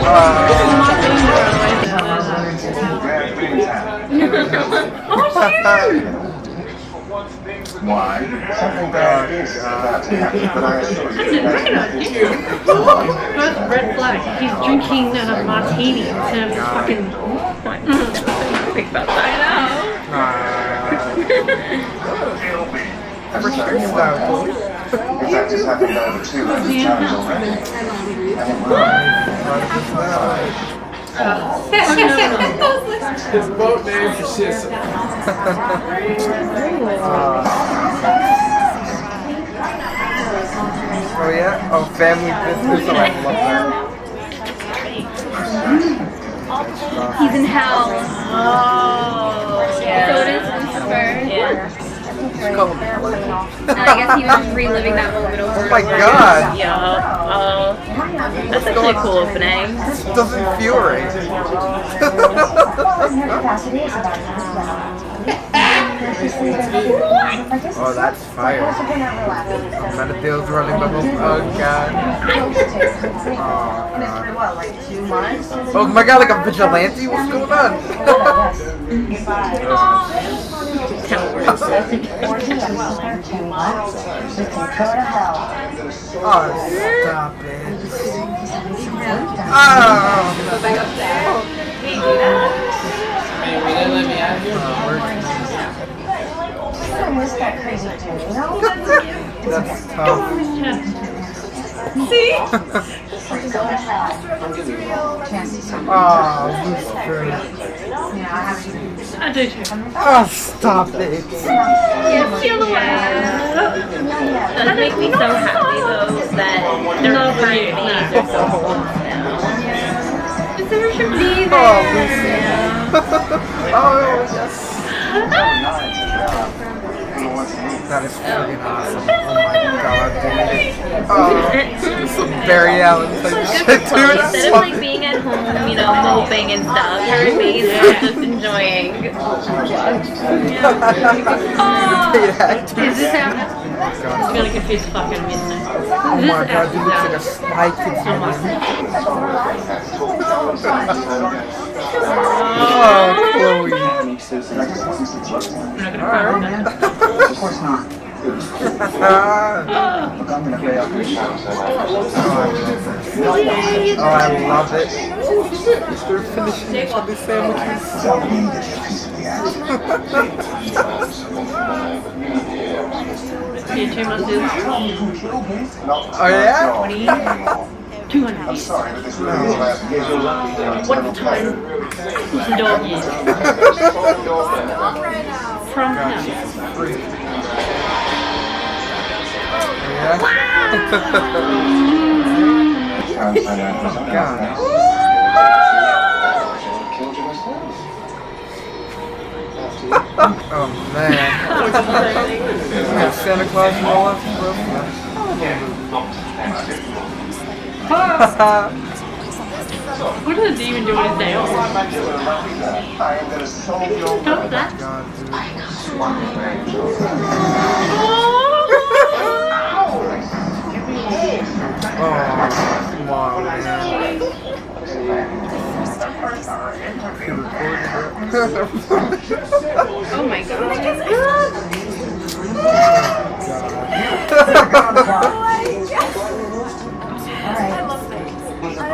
Why? Something bad is about to happen, but I assure you. That's a red idea. Both red flags. He's drinking a martini instead of fucking. Think about that. I know. That just happened over 200 times already. His boat name is Shissa. Oh yeah? Oh, family business. Oh, I love that. He's in hell. Oh, yeah. So it is Lucifer. Yeah. I guess he was just reliving that moment over. Oh my god! Yeah. That's actually a cool opening. This does infuriate. Oh, that's fire. Amount of deals running bubbles. Oh god. Oh god. Oh my god, like a vigilante? What's going on? Oh, stop it. Oh! Go back upstairs. Maybe they let me out here. I miss that crazy dude, you know? That's tough. See? Oh, Lucifer. I do too. Oh, stop it. Yeah, chill away. That makes me so happy, though, that they're not afraid of me. They're so cool now. It's never should be there. Oh, yes. That is freaking awesome. Oh, my God, dude. Oh, it's some Barry Allen type shit, dude. Instead of, like, being at home, you know, moping and stuff, you're amazing. Enjoying. Yeah. Is this how? I'm gonna confuse fucking midnight. Oh my god, you look like a spy kid. Oh, Chloe. Of course not. Oh, I love it. They're finishing each other's sandwiches. Oh yeah? 200. I'm sorry, but this is the last game. What time? Who's the dog eat? From him. Yeah? God. Oh man. Santa Claus and all that stuff. Haha. What does he even do with his nails? Stop that. Oh, come on, man. Oh my god. I love it. Oh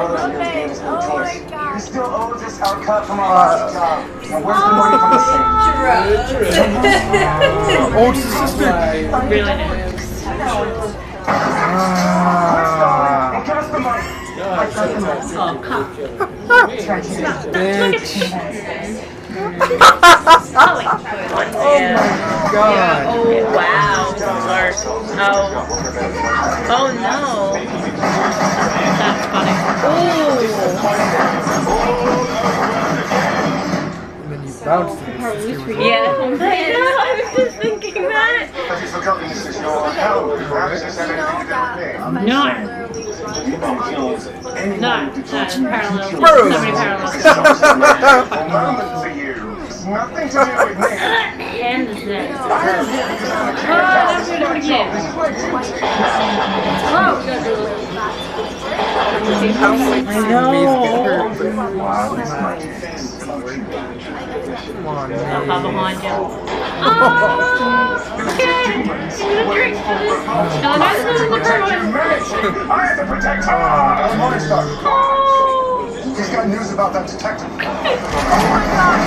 my god. You still owe this outcut from our last job. Now where's the money from the old sister. Really nice. Give us the money. Oh my god. Oh wow. Dark. Oh. Oh no. That's funny. Oh. And then you bounced it. Yeah. I was just thinking that. Nothing to do with me. And oh, I am the protector! He's got news about that detective. Oh my god!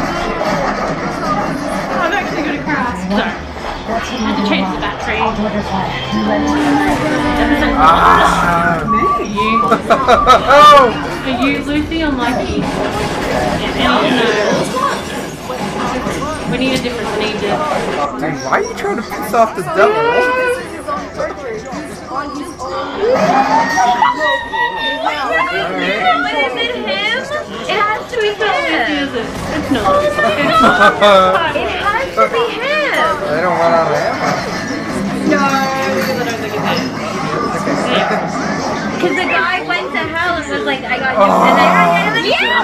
I'm actually gonna crash. I had to change the battery. Are you Lucy or Mikey? We need a difference in Egypt. Why are you trying to piss off the devil? It has to be him. It's not. It has to be him. They don't run out of ammo. No, I don't think it did. Because the guy went to hell and was like, I got you, and I got him, and yeah!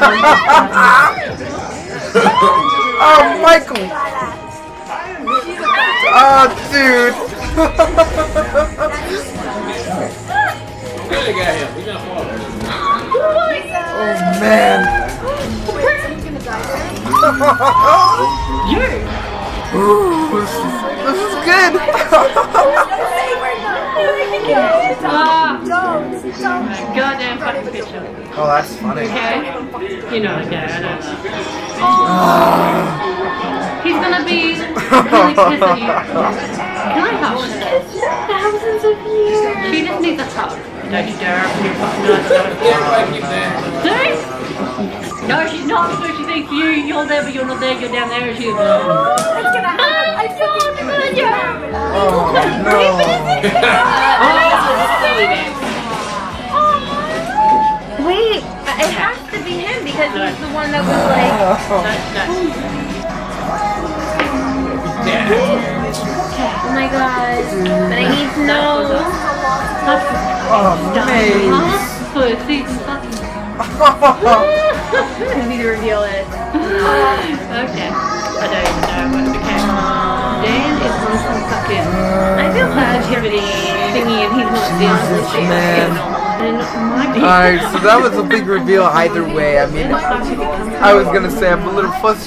Oh, Michael! Oh, dude! Oh, man! You! Ooh, this is good! Goddamn fucking picture. Oh, that's funny. Okay? You know, okay, I know that. He's gonna be really pissed at you. Can I hug? Thousands of years! She just needs a hug. Don't you dare open your fucking eyes. Dude! No, she's not. So she thinks you're there, but you're not there. You're down there and she's there. Oh, no. Wait, but it has to be him because he's the one that was like... Oh my god. But I need to know... I need to reveal it. Okay. I don't even know what it became. Dan is on some fucking activity thingy and he's not dealing with it. Alright, so that was a big reveal either way. I mean, I was gonna say I'm a little frustrated.